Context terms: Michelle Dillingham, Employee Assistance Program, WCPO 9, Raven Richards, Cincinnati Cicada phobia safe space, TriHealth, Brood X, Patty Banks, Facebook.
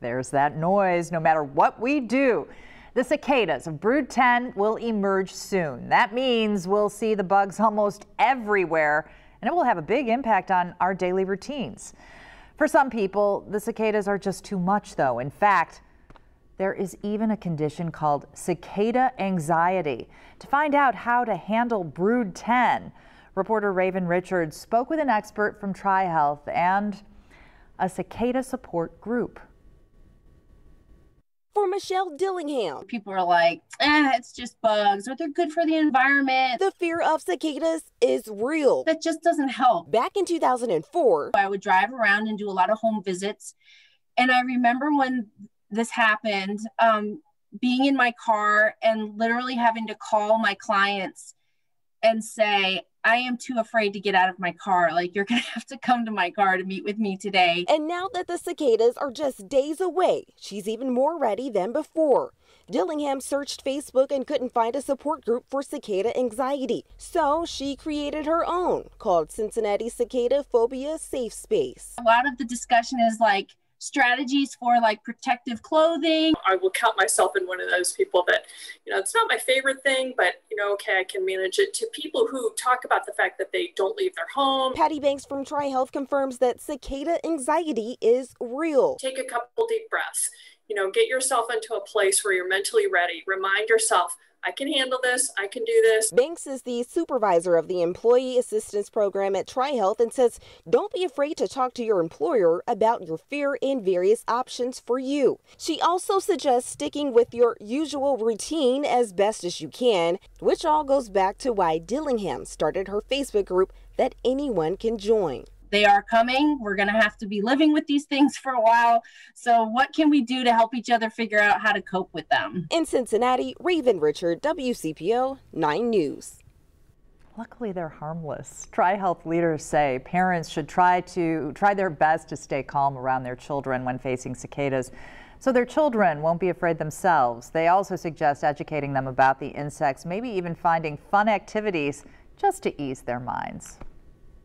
There's that noise. No matter what we do, the cicadas of Brood 10 will emerge soon. That means we'll see the bugs almost everywhere, and it will have a big impact on our daily routines. For some people, the cicadas are just too much, though. In fact, there is even a condition called cicada anxiety. To find out how to handle Brood 10, reporter Raven Richards spoke with an expert from TriHealth and a cicada support group. For Michelle Dillingham, people are like, it's just bugs, or they're good for the environment. The fear of cicadas is real. That just doesn't help. Back in 2004, I would drive around and do a lot of home visits. And I remember when this happened, being in my car and literally having to call my clients and say, I am too afraid to get out of my car. Like, you're going to have to come to my car to meet with me today. And now that the cicadas are just days away, she's even more ready than before. Dillingham searched Facebook and couldn't find a support group for cicada anxiety. So she created her own, called Cincinnati Cicada Phobia Safe Space. A lot of the discussion is like strategies for like protective clothing. I will count myself in one of those people that, you know, it's not my favorite thing, but, you know, okay, I can manage it, to people who talk about the fact that they don't leave their home. Patty Banks from TriHealth confirms that cicada anxiety is real. Take a couple deep breaths, you know, get yourself into a place where you're mentally ready. Remind yourself, I can handle this, I can do this. Banks is the supervisor of the Employee Assistance Program at TriHealth and says, don't be afraid to talk to your employer about your fear and various options for you. She also suggests sticking with your usual routine as best as you can, which all goes back to why Dillingham started her Facebook group that anyone can join. They are coming. We're going to have to be living with these things for a while. So what can we do to help each other figure out how to cope with them? In Cincinnati, Raven Richard, WCPO 9 News. Luckily, they're harmless. TriHealth leaders say parents should try their best to stay calm around their children when facing cicadas, so their children won't be afraid themselves. They also suggest educating them about the insects, maybe even finding fun activities just to ease their minds.